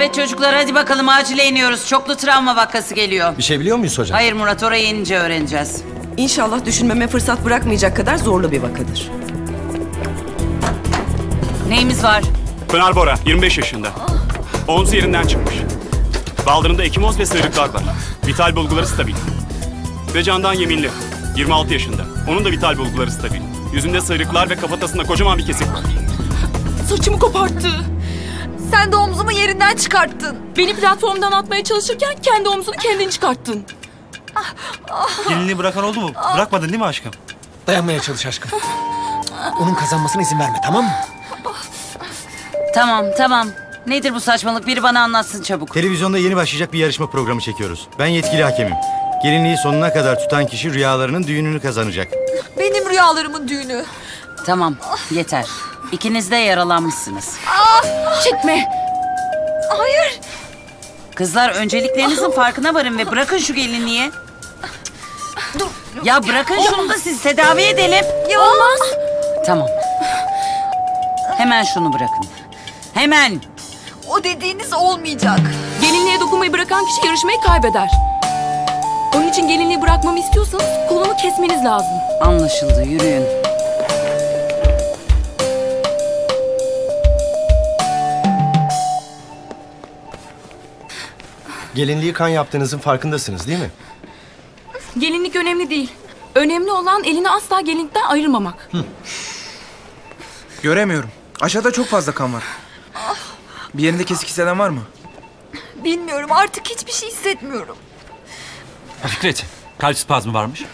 Evet çocuklar, hadi bakalım acile iniyoruz. Çoklu travma vakası geliyor. Bir şey biliyor muyuz hocam? Hayır Murat, oraya inince öğreneceğiz. İnşallah düşünmeme fırsat bırakmayacak kadar zorlu bir vakadır. Neyimiz var? Pınar Bora, 25 yaşında. Omuz yerinden çıkmış. Baldırında ekimoz ve sıyrıklar var. Vital bulguları stabil. Ve Candan Yeminli, 26 yaşında. Onun da vital bulguları stabil. Yüzünde sıyrıklar ve kafatasında kocaman bir kesik var. Saçımı koparttı. Sen de omzumu yerinden çıkarttın. Beni platformdan atmaya çalışırken kendi omzunu kendin çıkarttın. Elini bırakan oldu mu? Bırakmadın değil mi aşkım? Dayanmaya çalış aşkım. Onun kazanmasına izin verme, tamam mı? Tamam. Nedir bu saçmalık? Biri bana anlatsın çabuk. Televizyonda yeni başlayacak bir yarışma programı çekiyoruz. Ben yetkili hakemim. Gelinliği sonuna kadar tutan kişi rüyalarının düğününü kazanacak. Benim rüyalarımın düğünü. Tamam, yeter. İkiniz de yaralanmışsınız. Çekme. Hayır. Kızlar, önceliklerinizin farkına varın ve bırakın şu gelinliği. Dur. Ya bırakın şunu da siz tedavi edelim. Ya olmaz. Tamam. Hemen şunu bırakın. Hemen. O dediğiniz olmayacak. Gelinliğe dokunmayı bırakan kişi yarışmayı kaybeder. Onun için gelinliği bırakmamı istiyorsanız kolumu kesmeniz lazım. Anlaşıldı, yürüyün. Gelinliği kan yaptığınızın farkındasınız değil mi? Gelinlik önemli değil. Önemli olan elini asla gelinlikten ayırmamak. Göremiyorum. Aşağıda çok fazla kan var. Bir yerinde kesik hisseden var mı? Bilmiyorum. Artık hiçbir şey hissetmiyorum. Fikret, kalp spazmı varmış.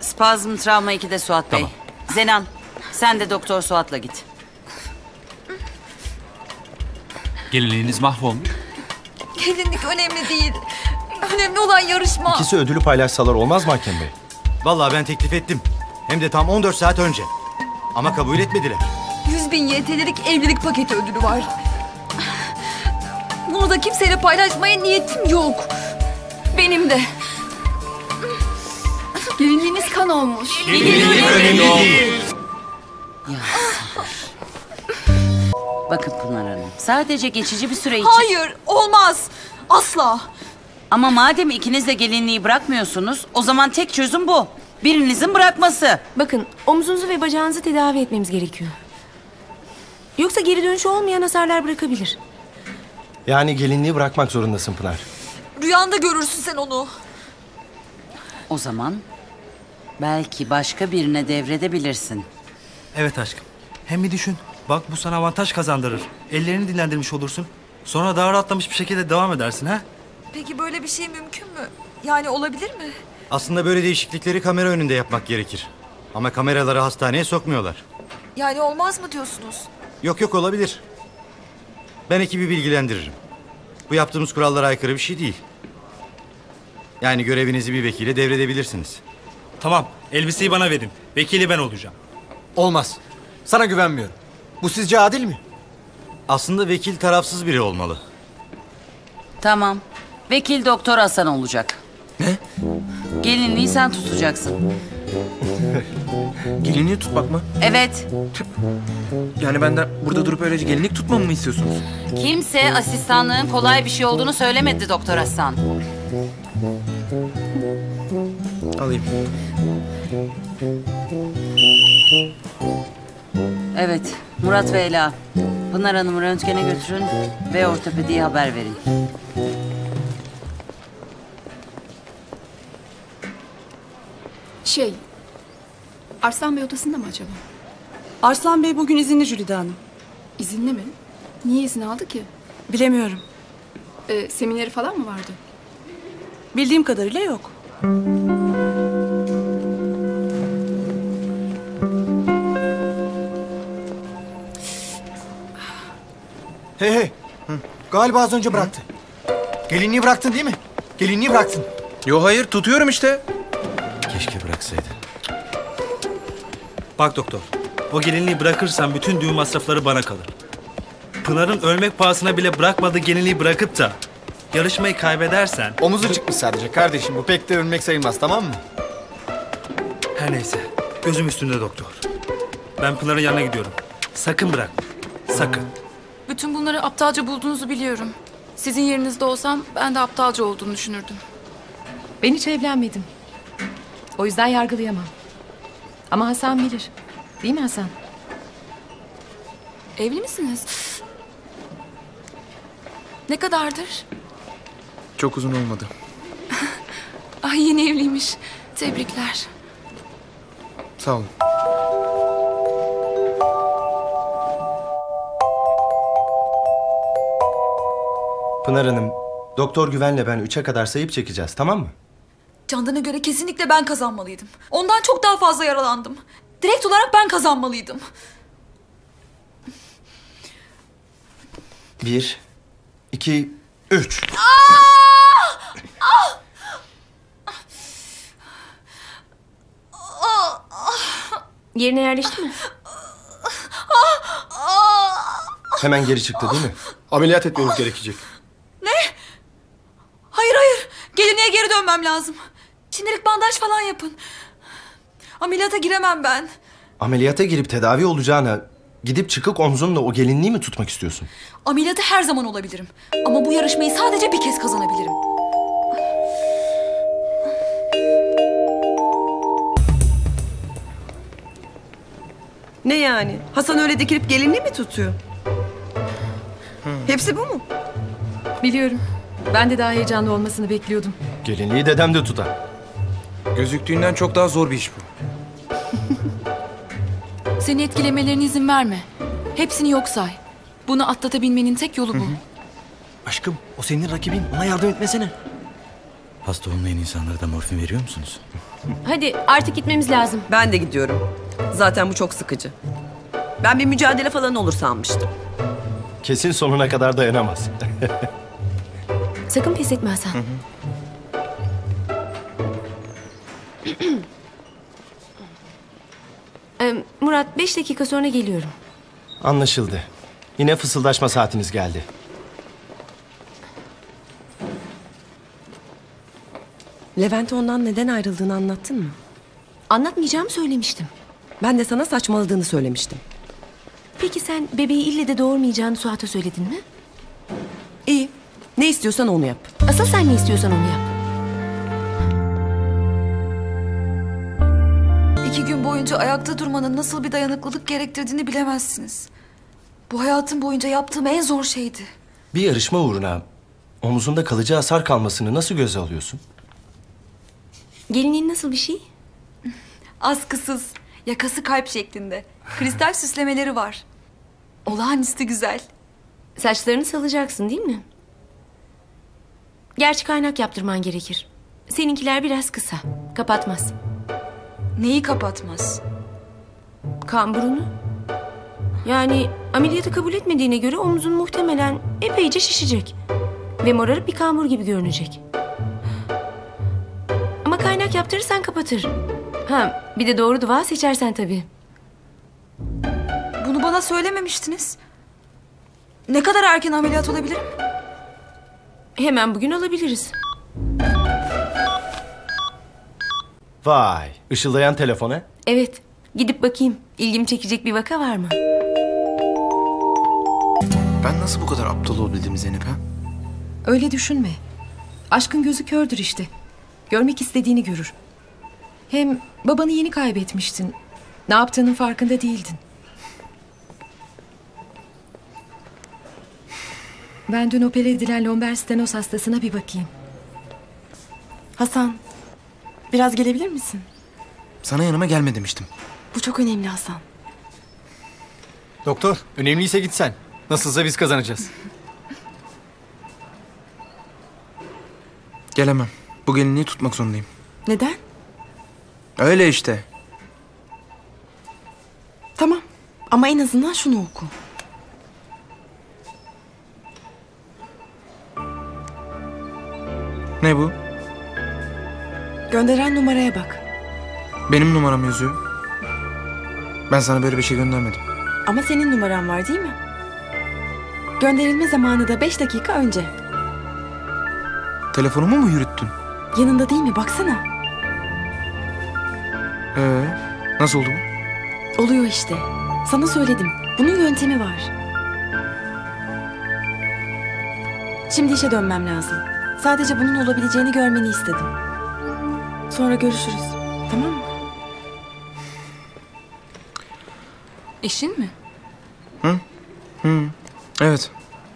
Spazm travma 2'de Suat Bey. Tamam. Zenan, sen de Doktor Suat'la git. Gelinliğiniz mahvolmuş. Gelinlik önemli değil. Önemli olan yarışma. İkisi ödülü paylaşsalar olmaz mı hakem bey? Vallahi ben teklif ettim. Hem de tam 14 saat önce. Ama kabul etmediler. 100.000 YT'lik evlilik paketi ödülü var. Bunu da kimseyle paylaşmaya niyetim yok. Benim de. Gelinliğiniz kan olmuş. Gelinlik önemli değil. Bakın Pınar Hanım, sadece geçici bir süre için... Hayır, olmaz. Asla. Ama madem ikiniz de gelinliği bırakmıyorsunuz, o zaman tek çözüm bu. Birinizin bırakması. Bakın, omuzunuzu ve bacağınızı tedavi etmemiz gerekiyor. Yoksa geri dönüşü olmayan hasarlar bırakabilir. Yani gelinliği bırakmak zorundasın Pınar. Rüyanda görürsün sen onu. O zaman belki başka birine devredebilirsin. Evet aşkım. Hem bir düşün. Bak bu sana avantaj kazandırır. Ellerini dinlendirmiş olursun. Sonra daha rahatlamış bir şekilde devam edersin ha? Peki böyle bir şey mümkün mü? Yani olabilir mi? Aslında böyle değişiklikleri kamera önünde yapmak gerekir. Ama kameraları hastaneye sokmuyorlar. Yani olmaz mı diyorsunuz? Yok olabilir. Ben ekibi bilgilendiririm. Bu yaptığımız kurallara aykırı bir şey değil. Yani görevinizi bir vekile devredebilirsiniz. Tamam, elbiseyi bana verin. Vekili ben olacağım. Olmaz. Sana güvenmiyorum. Bu sizce adil mi? Aslında vekil tarafsız biri olmalı. Tamam. Vekil Doktor Hasan olacak. Ne? Gelinliği sen tutacaksın. Gelinliği tutmak mı? Evet. Yani benden burada durup öylece gelinlik tutmamı mı istiyorsunuz? Kimse asistanlığın kolay bir şey olduğunu söylemedi Doktor Hasan. Alayım. Evet, Murat ve Ela. Pınar Hanım'ı röntgene götürün ve ortopediye haber verin. Arslan Bey odasında mı acaba? Arslan Bey bugün izinli Jülide Hanım. İzinli mi? Niye izin aldı ki? Bilemiyorum. Semineri falan mı vardı? Bildiğim kadarıyla yok. Hey. Galiba az önce bıraktı. Gelinliği bıraktın değil mi? Gelinliği bıraktın. Yo hayır, tutuyorum işte. Keşke bıraksaydı. Bak doktor, o gelinliği bırakırsam bütün düğün masrafları bana kalır. Pınar'ın ölmek pahasına bile bırakmadığı gelinliği bırakıp da yarışmayı kaybedersen... Omuzu çıkmış sadece kardeşim, bu pek de ölmek sayılmaz, tamam mı? Her neyse, gözüm üstünde doktor. Ben Pınar'ın yanına gidiyorum. Sakın bırakma, sakın. Bütün bunları aptalca bulduğunuzu biliyorum. Sizin yerinizde olsam ben de aptalca olduğunu düşünürdüm. Ben hiç evlenmedim. O yüzden yargılayamam. Ama Hasan bilir. Değil mi Hasan? Evli misiniz? Ne kadardır? Çok uzun olmadı. Ay, yeni evliymiş. Tebrikler. Sağ olun. Pınar Hanım, Doktor Güven'le ben 3'e kadar sayıp çekeceğiz, tamam mı? Candan'a göre kesinlikle ben kazanmalıydım. Ondan çok daha fazla yaralandım. Direkt olarak ben kazanmalıydım. 1, 2, 3. Yerine yerleşti mi? Hemen geri çıktı değil mi? Ameliyat etmemiz gerekecek. Ne? Hayır. Gelinliğe geri dönmem lazım. Şimdilik bandaj falan yapın. Ameliyata giremem ben. Ameliyata girip tedavi olacağına gidip çıkık omzumla o gelinliği mi tutmak istiyorsun? Ameliyata her zaman olabilirim. Ama bu yarışmayı sadece bir kez kazanabilirim. Ne yani? Hasan öyle dikilip gelinliği mi tutuyor? Hepsi bu mu? Biliyorum. Ben de daha heyecanlı olmasını bekliyordum. Gelinliği dedem de tutar. Gözüktüğünden çok daha zor bir iş bu. Seni etkilemelerine izin verme. Hepsini yok say. Bunu atlatabilmenin tek yolu bu. Hı hı. Aşkım, o senin rakibin. Ona yardım etmesene. Hasta olmayan insanlara da morfin veriyor musunuz? Hadi artık gitmemiz lazım. Ben de gidiyorum. Zaten bu çok sıkıcı. Ben bir mücadele falan olur sanmıştım. Kesin sonuna kadar dayanamaz. Sakın pes etme Hasan. Hı hı. Murat, 5 dakika sonra geliyorum. Anlaşıldı. Yine fısıldaşma saatimiz geldi. Levent'e ondan neden ayrıldığını anlattın mı? Anlatmayacağımı söylemiştim. Ben de sana saçmaladığını söylemiştim. Peki sen bebeği ille de doğurmayacağını Suat'a söyledin mi? İyi. Ne istiyorsan onu yap. Asıl sen ne istiyorsan onu yap. 2 gün boyunca ayakta durmanın nasıl bir dayanıklılık gerektirdiğini bilemezsiniz. Bu hayatım boyunca yaptığım en zor şeydi. Bir yarışma uğruna omuzunda kalıcı hasar kalmasını nasıl göze alıyorsun? Gelinliğin nasıl bir şey? Askısız, yakası kalp şeklinde. Kristal süslemeleri var. Olağanüstü güzel. Saçlarını salacaksın değil mi? Gerçi kaynak yaptırman gerekir. Seninkiler biraz kısa. Kapatmaz. Neyi kapatmaz? Kamburunu. Yani ameliyatı kabul etmediğine göre omzun muhtemelen epeyce şişecek. Ve morarıp bir kambur gibi görünecek. Ama kaynak yaptırırsan kapatır. Ha, bir de doğru duva seçersen tabii. Bunu bana söylememiştiniz. Ne kadar erken ameliyat olabilirim? Hemen bugün alabiliriz. Vay, ışıldayan telefona. Evet, gidip bakayım. İlgimi çekecek bir vaka var mı? Ben nasıl bu kadar aptal olabildim Zeynep ha? Öyle düşünme. Aşkın gözü kördür işte. Görmek istediğini görür. Hem babanı yeni kaybetmiştin. Ne yaptığının farkında değildin. Ben dün opere edilen lomber stenoz hastasına bir bakayım. Hasan, biraz gelebilir misin? Sana yanıma gelme demiştim. Bu çok önemli Hasan. Doktor, önemliyse git sen. Nasılsa biz kazanacağız. Gelemem. Bu gelinliği tutmak zorundayım. Neden? Öyle işte. Tamam. Ama en azından şunu oku. Ne bu? Gönderen numaraya bak. Benim numaram yazıyor. Ben sana böyle bir şey göndermedim. Ama senin numaran var değil mi? Gönderilme zamanı da 5 dakika önce. Telefonumu mu yürüttün? Yanında değil mi? Baksana. Nasıl oldu bu? Oluyor işte. Sana söyledim. Bunun yöntemi var. Şimdi işe dönmem lazım. Sadece bunun olabileceğini görmeni istedim. Sonra görüşürüz. Tamam mı? Eşin mi? Hı. Evet.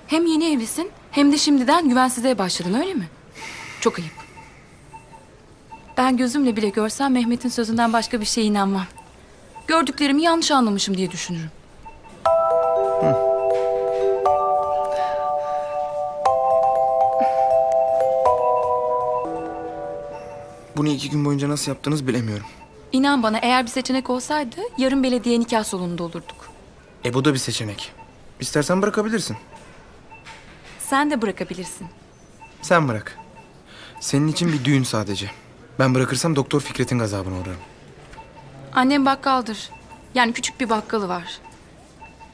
Hem yeni evlisin hem de şimdiden güvensizliğe başladın, öyle mi? Çok ayıp. Ben gözümle bile görsem Mehmet'in sözünden başka bir şeye inanmam. Gördüklerimi yanlış anlamışım diye düşünürüm. Bunu 2 gün boyunca nasıl yaptınız bilemiyorum. İnan bana, eğer bir seçenek olsaydı yarın belediye nikah salonunda olurduk. Bu da bir seçenek. İstersen bırakabilirsin. Sen de bırakabilirsin. Sen bırak. Senin için bir düğün sadece. Ben bırakırsam Doktor Fikret'in gazabına uğrarım. Annem bakkaldır. Yani küçük bir bakkalı var.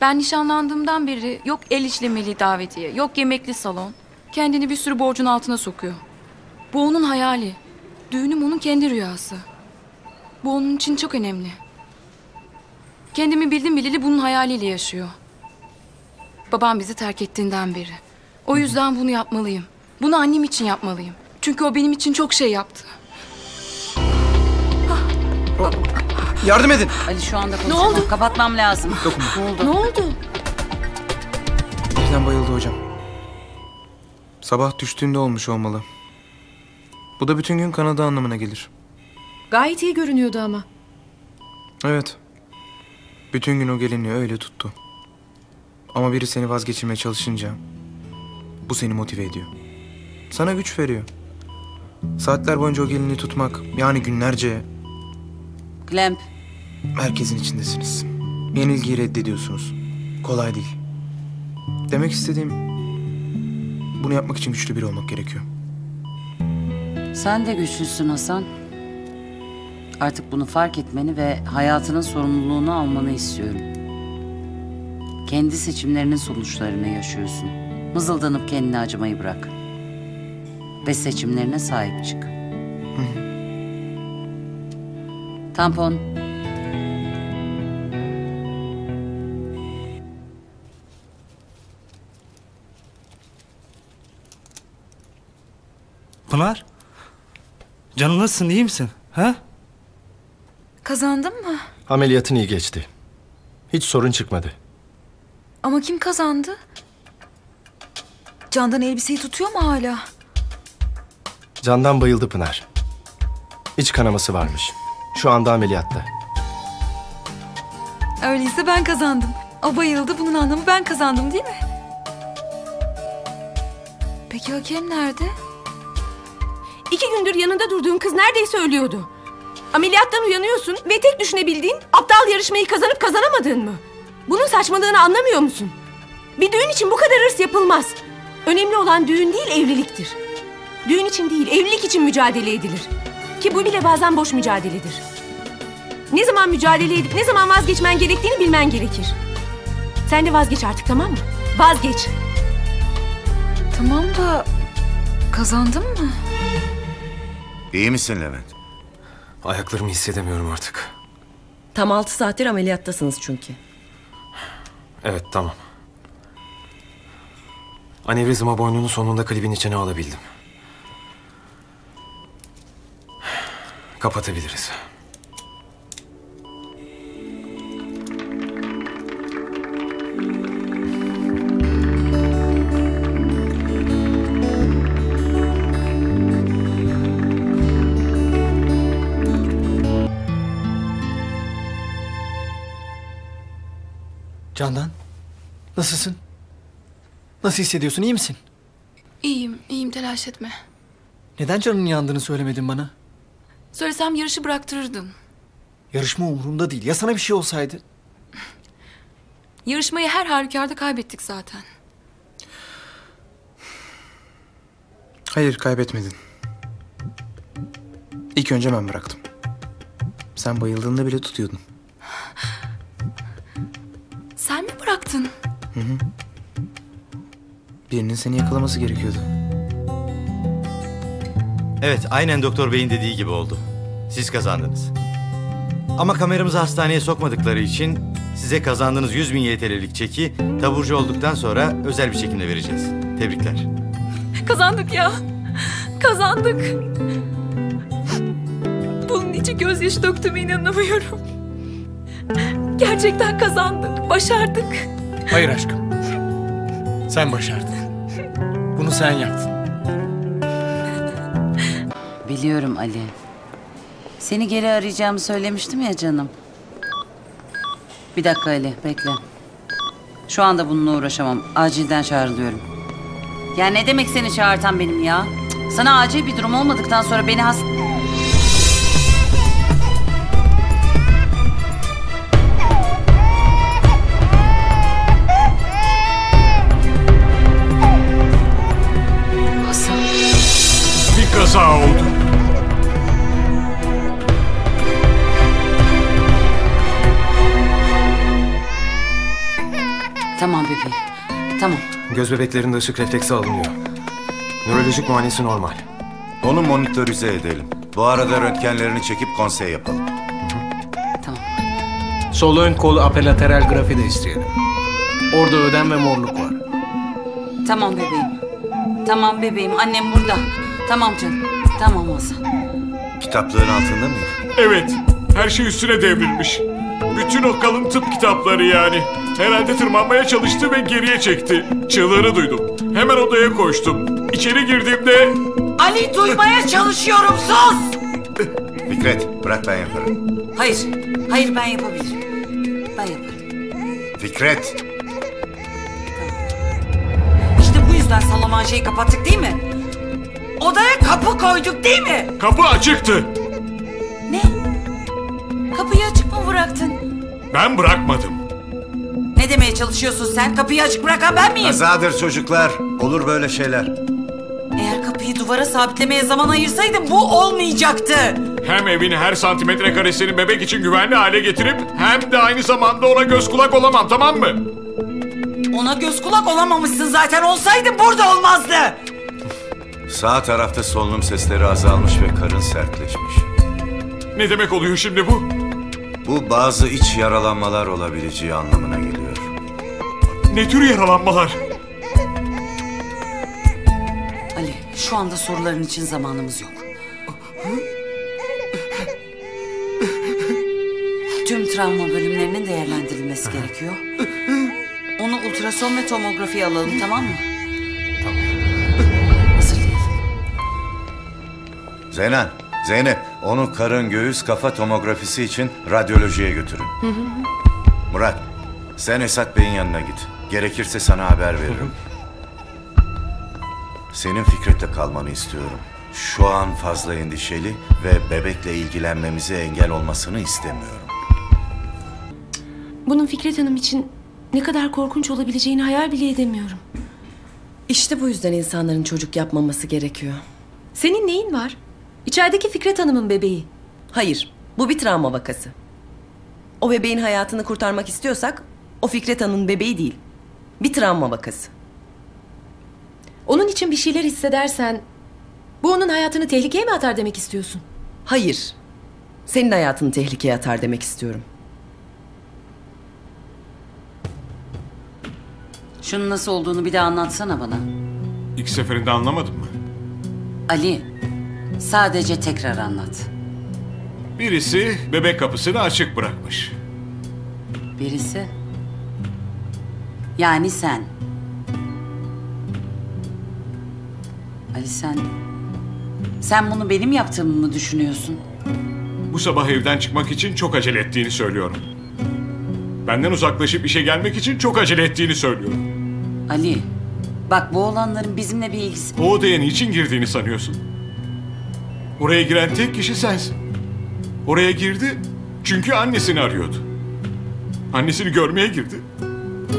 Ben nişanlandığımdan beri yok el işlemeli davetiye, yok yemekli salon. Kendini bir sürü borcun altına sokuyor. Bu onun hayali. Düğünüm onun kendi rüyası. Bu onun için çok önemli. Kendimi bildim bileli bunun hayaliyle yaşıyor. Babam bizi terk ettiğinden beri. O yüzden bunu yapmalıyım. Bunu annem için yapmalıyım. Çünkü o benim için çok şey yaptı. Yardım edin. Ali şu anda konuşamam. Ne oldu? Kapatmam lazım. Dokunma. Ne oldu? Birden bayıldı hocam. Sabah düştüğünde olmuş olmalı. Bu da bütün gün kanadı anlamına gelir. Gayet iyi görünüyordu ama. Evet. Bütün gün o gelinliği öyle tuttu. Ama biri seni vazgeçirmeye çalışınca bu seni motive ediyor. Sana güç veriyor. Saatler boyunca o gelinliği tutmak, yani günlerce... Klemp. Merkezin içindesiniz. Yenilgiyi reddediyorsunuz. Kolay değil. Demek istediğim, bunu yapmak için güçlü biri olmak gerekiyor. Sen de güçlüsün Hasan. Artık bunu fark etmeni ve hayatının sorumluluğunu almanı istiyorum. Kendi seçimlerinin sonuçlarını yaşıyorsun. Mızıldanıp kendine acımayı bırak. Ve seçimlerine sahip çık. Tampon. Pınar. Canım, nasılsın, iyi misin? Ha? Kazandın mı? Ameliyatın iyi geçti. Hiç sorun çıkmadı. Ama kim kazandı? Candan elbiseyi tutuyor mu hala? Candan bayıldı Pınar. İç kanaması varmış. Şu anda ameliyatta. Öyleyse ben kazandım. O bayıldı, bunun anlamı ben kazandım değil mi? Peki hakem nerede? 2 gündür yanında durduğum kız neredeyse ölüyordu. Ameliyattan uyanıyorsun ve tek düşünebildiğin aptal yarışmayı kazanıp kazanamadığın mı? Bunun saçmalığını anlamıyor musun? Bir düğün için bu kadar hırs yapılmaz. Önemli olan düğün değil, evliliktir. Düğün için değil, evlilik için mücadele edilir. Ki bu bile bazen boş mücadeledir. Ne zaman mücadele edip ne zaman vazgeçmen gerektiğini bilmen gerekir. Sen de vazgeç artık, tamam mı? Vazgeç. Tamam da kazandın mı? İyi misin Levent? Ayaklarımı hissedemiyorum artık. Tam 6 saattir ameliyattasınız çünkü. Evet, tamam. Anevrizma boynunun sonunda klibin içine alabildim. Kapatabiliriz. Candan, nasılsın? Nasıl hissediyorsun, iyi misin? İyiyim, iyiyim, telaş etme. Neden canının yandığını söylemedin bana? Söylesem yarışı bıraktırırdın. Yarışma umurumda değil. Ya sana bir şey olsaydı? Yarışmayı her halükarda kaybettik zaten. Hayır, kaybetmedin. İlk önce ben bıraktım. Sen bayıldığında bile tutuyordun. Sen mi bıraktın? Hı. Birinin seni yakalaması gerekiyordu. Evet, aynen doktor beyin dediği gibi oldu. Siz kazandınız. Ama kameramızı hastaneye sokmadıkları için size kazandığınız 100.000 YTL'lik çeki taburcu olduktan sonra özel bir çekimle vereceğiz. Tebrikler. Kazandık ya. Kazandık. Bunun için gözyaşı döktüğüme inanamıyorum. Gerçekten kazandık. Başardık. Hayır aşkım. Sen başardın. Bunu sen yaptın. Biliyorum Ali. Seni geri arayacağımı söylemiştim ya canım. Bir dakika Ali, bekle. Şu anda bununla uğraşamam. Acilden çağrılıyorum. Ya ne demek seni çağırtan benim ya? Sana acil bir durum olmadıktan sonra beni Hasan. Bir kaza oldu. Tamam bebeğim, tamam. Göz bebeklerinde ışık refleksi alınıyor. Nörolojik muayenesi normal. Onu monitörize edelim. Bu arada röntgenlerini çekip konsey yapalım. Tamam. Sol ön kol apelateral grafi de isteyelim. Orada ödem ve morluk var. Tamam bebeğim. Tamam bebeğim, annem burada. Tamam canım. Tamam Hasan. Kitapların altında mı? Evet. Her şey üstüne devrilmiş. Bütün o kalın tıp kitapları yani. Herhalde tırmanmaya çalıştı ve geriye çekti. Çığlığını duydum. Hemen odaya koştum. İçeri girdiğimde... Ali duymaya çalışıyorum, sus! Fikret, bırak ben yaparım. Hayır, hayır ben yapabilirim. Ben yaparım. Fikret! İşte bu yüzden salamanjeyi kapattık değil mi? Odaya kapı koyduk değil mi? Kapı açıktı. Ne? Kapıyı açık mı bıraktın? Ben bırakmadım. Ne demeye çalışıyorsun sen? Kapıyı açık bırakan ben miyim? Kazadır çocuklar. Olur böyle şeyler. Eğer kapıyı duvara sabitlemeye zaman ayırsaydım bu olmayacaktı. Hem evini her santimetre karesini bebek için güvenli hale getirip... ...hem de aynı zamanda ona göz kulak olamam, tamam mı? Ona göz kulak olamamışsın zaten. Olsaydın burada olmazdı. Sağ tarafta solunum sesleri azalmış ve karın sertleşmiş. Ne demek oluyor şimdi bu? Bu bazı iç yaralanmalar olabileceği anlamına geliyor. Ne tür yaralanmalar? Ali, şu anda soruların için zamanımız yok. Tüm travma bölümlerinin değerlendirilmesi gerekiyor. Onu ultrason ve tomografiye alalım, tamam mı? Tamam. Hazır değil. Zenan, Zeynep, onu karın, göğüs, kafa tomografisi için radyolojiye götürün. Murat, sen Esat Bey'in yanına git. Gerekirse sana haber veririm. Senin Fikret'le kalmanı istiyorum. Şu an fazla endişeli ve bebekle ilgilenmemize engel olmasını istemiyorum. Bunun Fikret Hanım için ne kadar korkunç olabileceğini hayal bile edemiyorum. İşte bu yüzden insanların çocuk yapmaması gerekiyor. Senin neyin var? İçerideki Fikret Hanım'ın bebeği. Hayır, bu bir travma vakası. O bebeğin hayatını kurtarmak istiyorsak... O Fikret Hanım'ın bebeği değil. Bir travma vakası. Onun için bir şeyler hissedersen... Bu onun hayatını tehlikeye mi atar demek istiyorsun? Hayır. Senin hayatını tehlikeye atar demek istiyorum. Şunun nasıl olduğunu bir daha anlatsana bana. İlk seferinde anlamadın mı? Ali, sadece tekrar anlat. Birisi bebek kapısını açık bırakmış. Birisi? Yani sen. Ali sen... Sen bunu benim yaptığımı mı düşünüyorsun? Bu sabah evden çıkmak için çok acele ettiğini söylüyorum. Benden uzaklaşıp işe gelmek için çok acele ettiğini söylüyorum. Ali, bak bu olanların bizimle bir ilgisi... O odaya niçin girdiğini sanıyorsun? Oraya giren tek kişi sensin. Oraya girdi çünkü annesini arıyordu. Annesini görmeye girdi.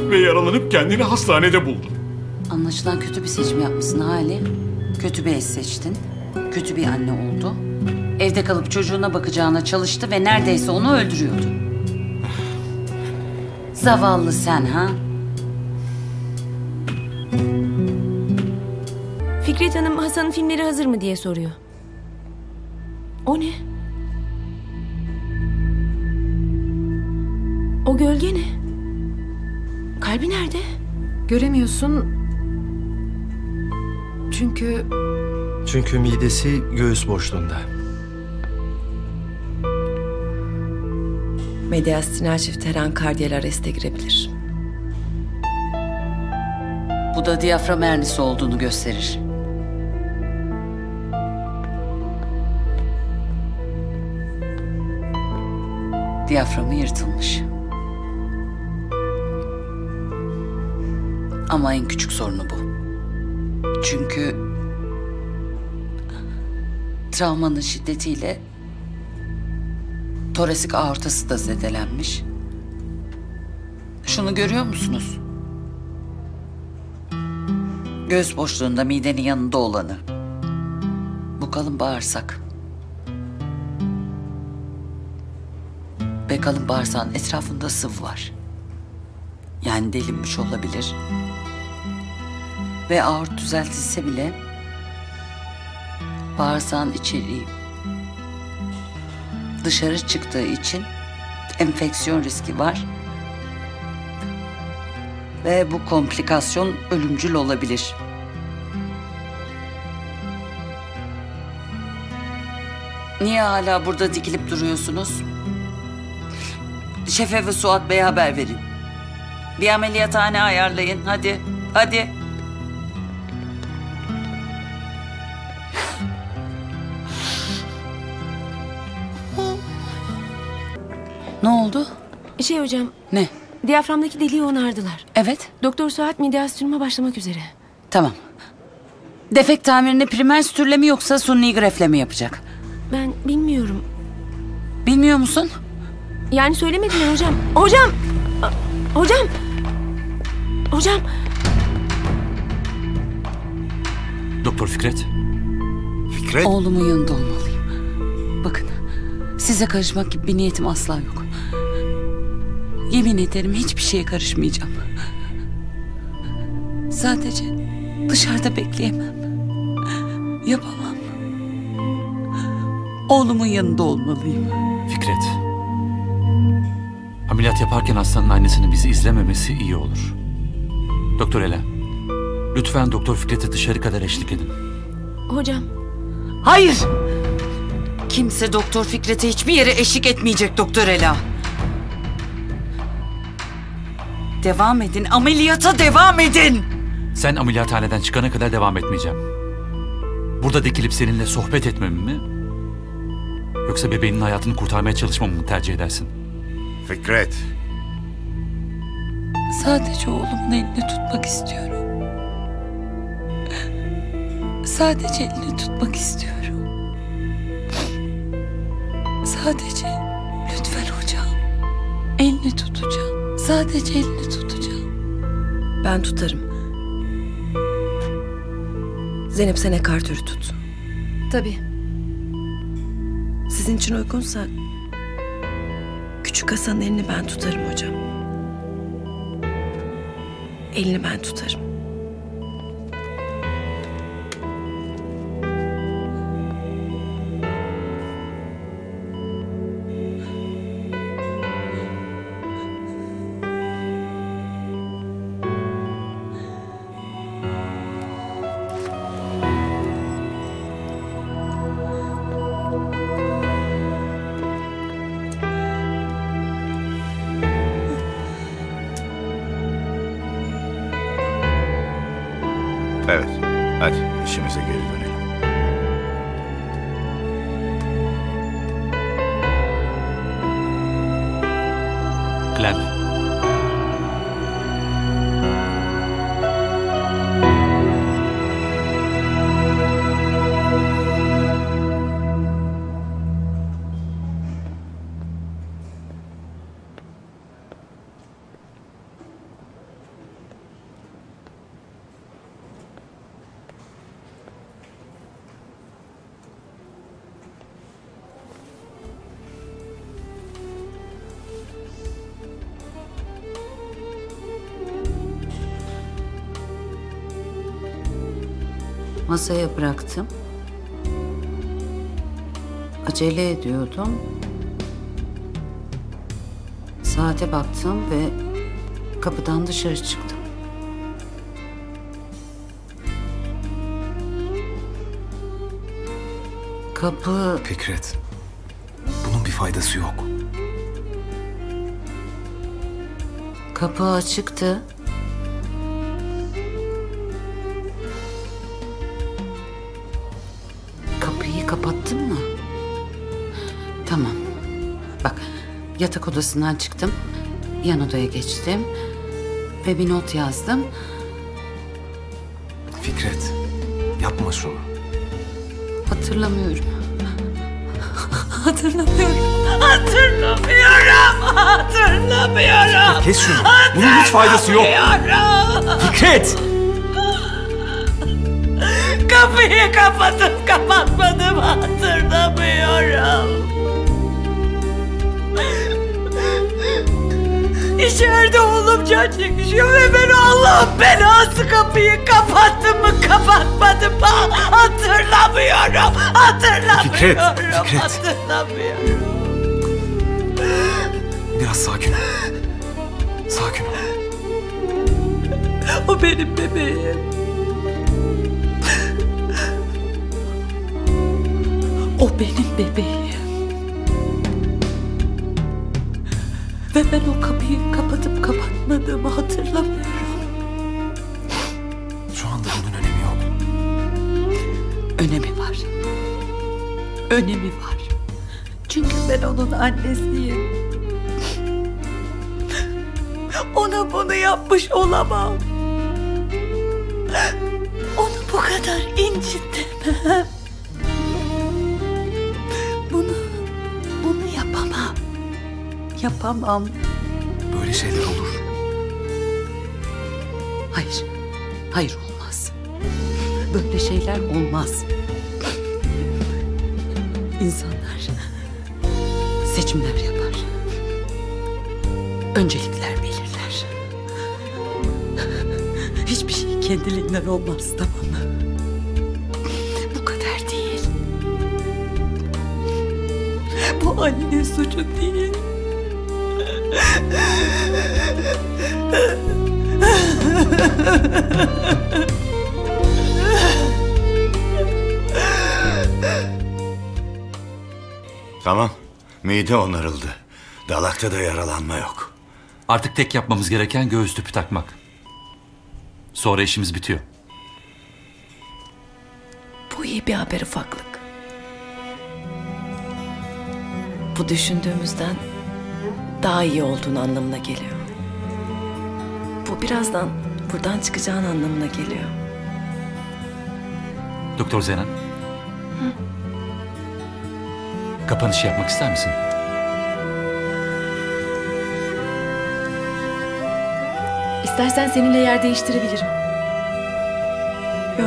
Ve yaralanıp kendini hastanede buldu. Anlaşılan kötü bir seçim yapmışsın Ali. Kötü bir eş seçtin. Kötü bir anne oldu. Evde kalıp çocuğuna bakacağına çalıştı ve neredeyse onu öldürüyordu. Zavallı sen ha? Fikret Hanım Hasan'ın filmleri hazır mı diye soruyor. O ne? O gölge ne? Kalbi nerede? Göremiyorsun. Çünkü... Çünkü midesi göğüs boşluğunda. Mediastinal çifteran kardiyal arreste girebilir. Bu da diyafram hernisi olduğunu gösterir. Diyaframı yırtılmış. Ama en küçük sorunu bu. Çünkü travmanın şiddetiyle torasik aortası da zedelenmiş. Şunu görüyor musunuz? Göğüs boşluğunda midenin yanında olanı. Bu kalın bağırsak. Ve kalın bağırsağın etrafında sıvı var. Yani delinmiş olabilir. Ve aort düzeltilse bile bağırsağın içeriği dışarı çıktığı için enfeksiyon riski var. Ve bu komplikasyon ölümcül olabilir. Niye hala burada dikilip duruyorsunuz? Şefe ve Suat Bey'e haber verin. Bir ameliyathane ayarlayın. Hadi, hadi. Ne oldu? Şey hocam. Ne? Diyaframdaki deliği onardılar. Evet. Doktor Suat mediastürme başlamak üzere. Tamam. Defekt tamirine primer sütürle mi yoksa sunni grefle mi yapacak? Ben bilmiyorum. Bilmiyor musun? Yani söylemediler hocam. Hocam! Hocam! Hocam! Doktor Fikret. Fikret? Oğlumun yanında olmalıyım. Bakın, size karışmak gibi bir niyetim asla yok. Yemin ederim hiçbir şeye karışmayacağım. Sadece dışarıda bekleyemem. Yapamam. Oğlumun yanında olmalıyım. Fikret. Ameliyat yaparken hastanın annesinin bizi izlememesi iyi olur. Doktor Ela, lütfen Doktor Fikret'e dışarı kadar eşlik edin. Hocam. Hayır! Kimse Doktor Fikret'e hiçbir yere eşlik etmeyecek Doktor Ela. Devam edin, ameliyata devam edin! Sen ameliyathaneden çıkana kadar devam etmeyeceğim. Burada dikilip seninle sohbet etmemi mi? Yoksa bebeğinin hayatını kurtarmaya çalışmamı mı tercih edersin? Fikret. Sadece oğlumun elini tutmak istiyorum. Sadece elini tutmak istiyorum. Sadece lütfen hocam. Elini tutacağım. Sadece elini tutacağım. Ben tutarım. Zeynep sen ekartörü tut. Tabii. Sizin için uygunsa... Küçük Hasan'ın elini ben tutarım hocam. Elini ben tutarım. Evet, hadi işimize geri dönelim. Clem. Masaya bıraktım. Acele ediyordum. Saate baktım ve kapıdan dışarı çıktım. kapı... Fikret, bunun bir faydası yok. Kapı açıktı. Kapıyı kapattın mı? Tamam. Bak, yatak odasından çıktım. Yan odaya geçtim. Ve bir not yazdım. Fikret, yapma şunu. Hatırlamıyorum. Hatırlamıyorum. Kes şunu. Bunun hiç faydası yok. Fikret! Kapıyı kapatıp kapatmadım hatırlamıyorum. İçeride oğlumca çekişiyor ve ben Allah'ın belası kapıyı kapattım mı kapatmadım mı hatırlamıyorum. Fikret. Hatırlamıyorum. Biraz sakin ol. Sakin ol. O benim bebeğim. O benim bebeğim. Ve ben o kapıyı kapatıp kapatmadığımı hatırlamıyorum. Şu anda bunun önemi yok. Önemi var. Önemi var. Çünkü ben onun annesiyim. Ona bunu yapmış olamam. Onu bu kadar incitemem. Bunu yapamam. Yapamam. Böyle şeyler olur. Hayır olmaz. Böyle şeyler olmaz. İnsanlar seçimler yapar. Öncelikler belirler. Hiçbir şey kendiliğinden olmaz, tamam mı? Bu kadar değil. Bu annenin suçu değil. Tamam, mide onarıldı. Dalakta da yaralanma yok. Artık tek yapmamız gereken göğüs tüpü takmak. Sonra işimiz bitiyor. Bu iyi bir haber ufaklık. Bu düşündüğümüzden daha iyi olduğun anlamına geliyor. Bu birazdan buradan çıkacağın anlamına geliyor. Doktor Zenan. Hı? Kapanışı yapmak ister misin? İstersen seninle yer değiştirebilirim. Yo.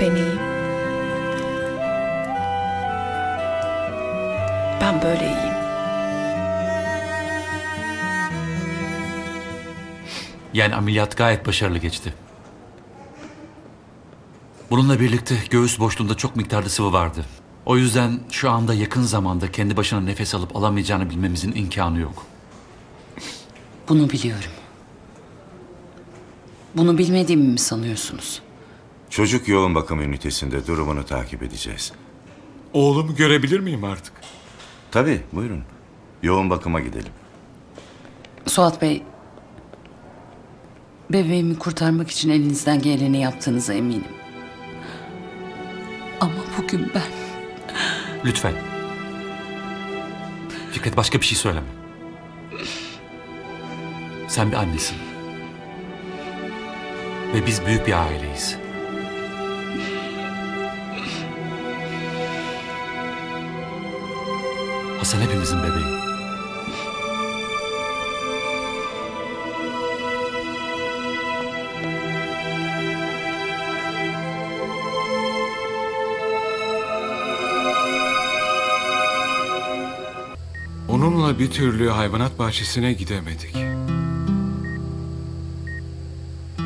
Ben iyiyim. Ben böyle iyiyim. Yani ameliyat gayet başarılı geçti. Bununla birlikte göğüs boşluğunda çok miktarda sıvı vardı. O yüzden şu anda yakın zamanda kendi başına nefes alıp alamayacağını bilmemizin imkanı yok. Bunu biliyorum. Bunu bilmediğimi mi sanıyorsunuz? Çocuk yoğun bakım ünitesinde durumunu takip edeceğiz. Oğlumu görebilir miyim artık? Tabii, buyurun. Yoğun bakıma gidelim. Suat Bey... Bebeğimi kurtarmak için elinizden geleni yaptığınıza eminim. Ama bugün ben... Lütfen. Fikret, başka bir şey söyleme. Sen bir annesin. Ve biz büyük bir aileyiz. Hasan hepimizin bebeği. Onunla bir türlü hayvanat bahçesine gidemedik.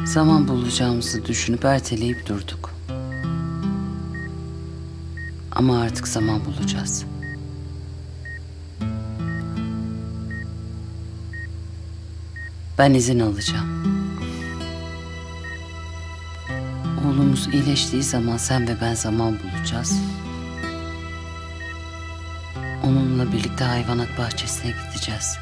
Zaman bulacağımızı düşünüp erteleyip durduk. Ama artık zaman bulacağız. Ben izin alacağım. Oğlumuz iyileştiği zaman sen ve ben zaman bulacağız. Hasan'la birlikte hayvanat bahçesine gideceğiz.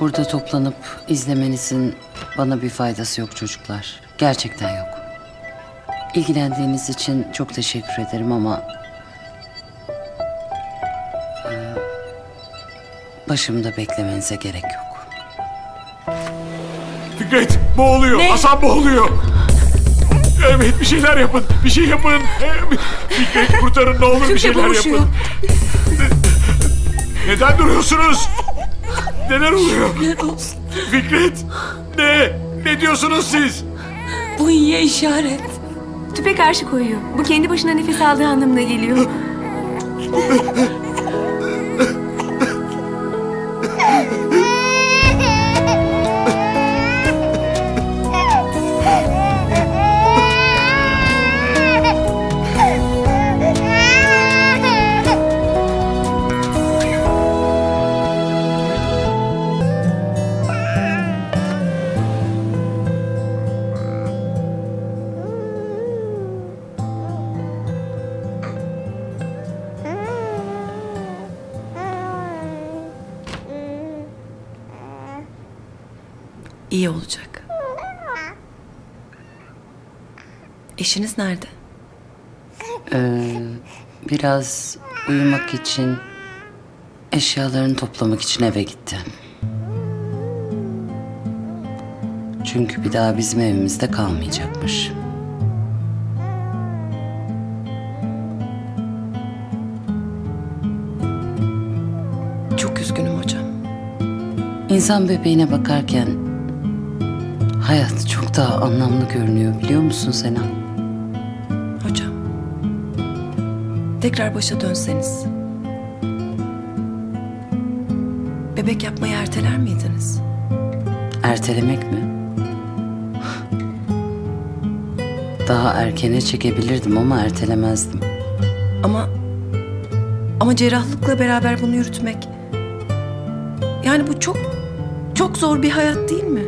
Burada toplanıp izlemenizin bana bir faydası yok çocuklar. Gerçekten yok. İlgilendiğiniz için çok teşekkür ederim ama... başımda beklemenize gerek yok. Fikret boğuluyor. Ne? Hasan boğuluyor. Evet, bir şeyler yapın. Bir şey yapın. Fikret kurtarın, ne olur. Çünkü bir şeyler yapın. Neden duruyorsunuz? Neler oluyor? Şükürler olsun. Fikret! Ne diyorsunuz siz? Bu iyiye işaret. Tüpe karşı koyuyor. Bu kendi başına nefes aldığı anlamına geliyor. İyi olacak. Eşiniz nerede? Biraz uyumak için, eşyalarını toplamak için eve gitti. Çünkü bir daha bizim evimizde kalmayacakmış. Çok üzgünüm hocam. İnsan bebeğine bakarken hayat çok daha anlamlı görünüyor, biliyor musun Zenan? Hocam, tekrar başa dönseniz, bebek yapmayı erteler miydiniz? Ertelemek mi? Daha erkene çekebilirdim ama ertelemezdim. Ama cerrahlıkla beraber bunu yürütmek, yani bu çok çok zor bir hayat değil mi?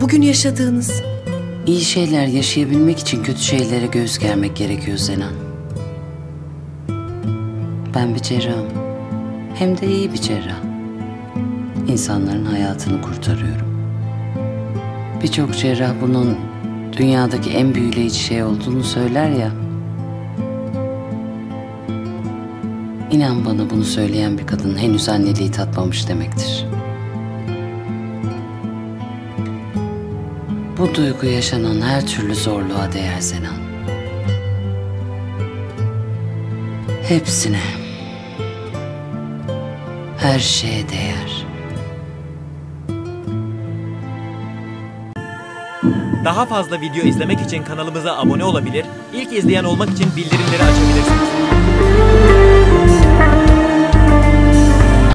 Bugün yaşadığınız... İyi şeyler yaşayabilmek için kötü şeylere göz germek gerekiyor Zenan. Ben bir cerrahım. Hem de iyi bir cerrah. İnsanların hayatını kurtarıyorum. Birçok cerrah bunun dünyadaki en büyüleyici şey olduğunu söyler ya. İnan bana, bunu söyleyen bir kadın henüz anneliği tatmamış demektir. Bu duygu yaşanan her türlü zorluğa değer Zenan. Hepsine. Her şeye değer. Daha fazla video izlemek için kanalımıza abone olabilir, ilk izleyen olmak için bildirimleri açabilirsiniz.